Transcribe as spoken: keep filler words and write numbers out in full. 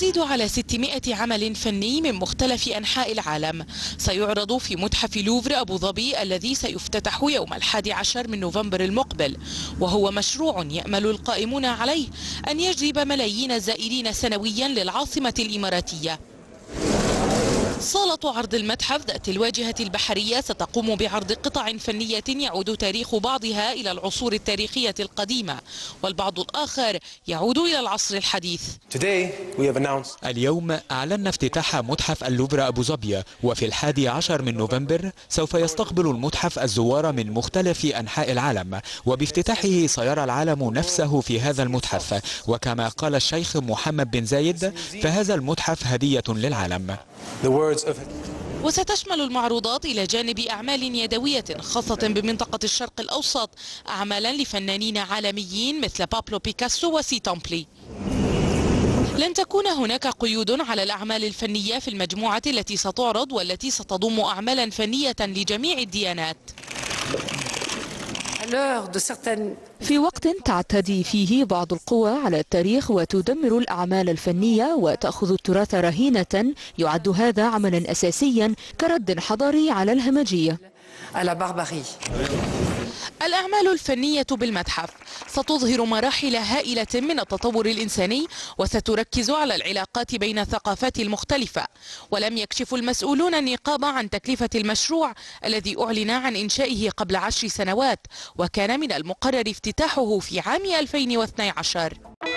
يزيد على ستمائة عمل فني من مختلف أنحاء العالم سيعرض في متحف اللوفر أبو ظبي الذي سيفتتح يوم الحادي عشر من نوفمبر المقبل، وهو مشروع يأمل القائمون عليه أن يجذب ملايين الزائرين سنويا للعاصمة الإماراتية. صالة عرض المتحف ذات الواجهة البحرية ستقوم بعرض قطع فنية يعود تاريخ بعضها إلى العصور التاريخية القديمة والبعض الآخر يعود إلى العصر الحديث. اليوم أعلن افتتاح متحف اللوفر أبو ظبي، وفي الحادي عشر من نوفمبر سوف يستقبل المتحف الزوار من مختلف أنحاء العالم، وبافتتاحه سيرى العالم نفسه في هذا المتحف. وكما قال الشيخ محمد بن زايد فهذا المتحف هدية للعالم. وستشمل المعروضات إلى جانب أعمال يدوية خاصة بمنطقة الشرق الأوسط، أعمالا لفنانين عالميين مثل بابلو بيكاسو وسي تامبلي. لن تكون هناك قيود على الأعمال الفنية في المجموعة التي ستعرض، والتي ستضم أعمالا فنية لجميع الديانات. في وقت تعتدي فيه بعض القوى على التاريخ وتدمر الأعمال الفنية وتأخذ التراث رهينة، يعد هذا عملا أساسيا كرد حضاري على الهمجية. الأعمال الفنية بالمتحف ستظهر مراحل هائلة من التطور الإنساني، وستركز على العلاقات بين الثقافات المختلفة. ولم يكشف المسؤولون النقاب عن تكلفة المشروع الذي أعلن عن إنشائه قبل عشر سنوات، وكان من المقرر افتتاحه في عام ألفين واثني عشر.